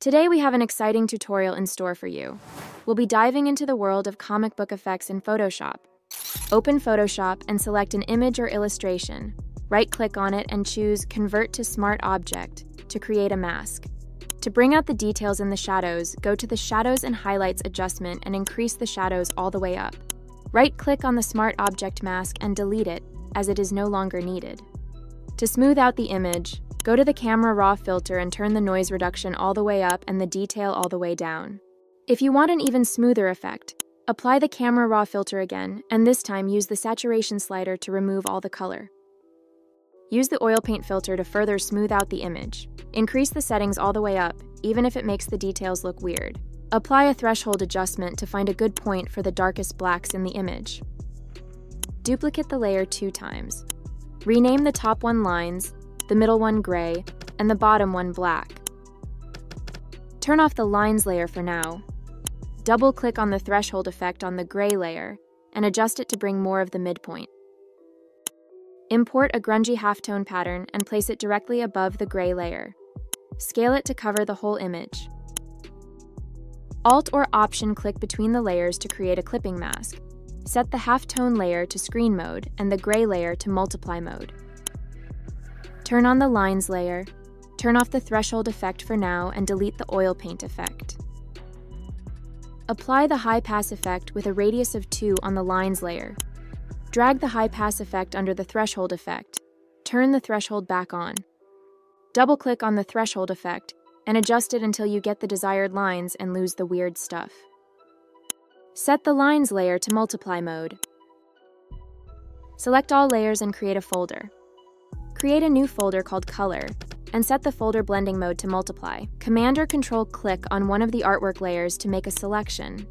Today we have an exciting tutorial in store for you. We'll be diving into the world of comic book effects in Photoshop. Open Photoshop and select an image or illustration. Right-click on it and choose Convert to Smart Object to create a mask. To bring out the details in the shadows, go to the Shadows and Highlights adjustment and increase the shadows all the way up. Right-click on the Smart Object mask and delete it, as it is no longer needed. To smooth out the image, go to the Camera Raw filter and turn the noise reduction all the way up and the detail all the way down. If you want an even smoother effect, apply the Camera Raw filter again, and this time use the saturation slider to remove all the color. Use the Oil Paint filter to further smooth out the image. Increase the settings all the way up, even if it makes the details look weird. Apply a threshold adjustment to find a good point for the darkest blacks in the image. Duplicate the layer 2 times. Rename the top one lines, the middle one gray, and the bottom one black. Turn off the lines layer for now. Double-click on the threshold effect on the gray layer and adjust it to bring more of the midpoint. Import a grungy halftone pattern and place it directly above the gray layer. Scale it to cover the whole image. Alt or Option click between the layers to create a clipping mask. Set the halftone layer to screen mode and the gray layer to multiply mode. Turn on the lines layer, turn off the threshold effect for now and delete the oil paint effect. Apply the High Pass effect with a radius of 2 on the lines layer. Drag the High Pass effect under the threshold effect. Turn the threshold back on. Double-click on the threshold effect and adjust it until you get the desired lines and lose the weird stuff. Set the lines layer to multiply mode. Select all layers and create a folder. Create a new folder called Color and set the folder blending mode to multiply. Command or Control click on one of the artwork layers to make a selection.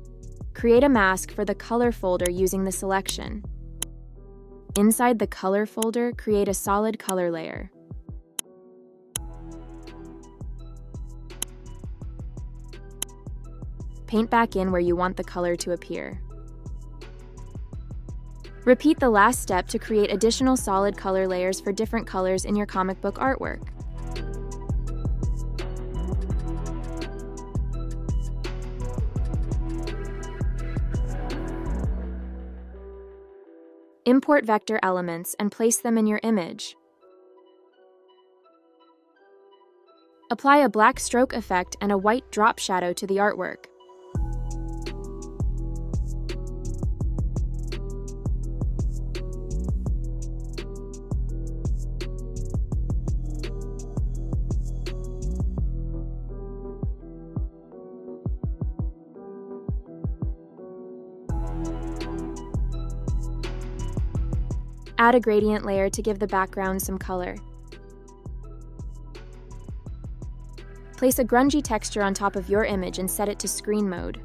Create a mask for the color folder using the selection. Inside the color folder, create a solid color layer. Paint back in where you want the color to appear. Repeat the last step to create additional solid color layers for different colors in your comic book artwork. Import vector elements and place them in your image. Apply a black stroke effect and a white drop shadow to the artwork. Add a gradient layer to give the background some color. Place a grungy texture on top of your image and set it to screen mode.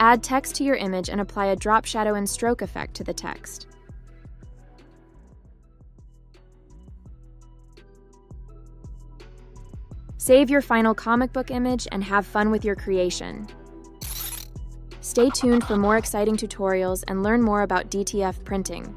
Add text to your image and apply a drop shadow and stroke effect to the text. Save your final comic book image and have fun with your creation. Stay tuned for more exciting tutorials and learn more about DTF printing.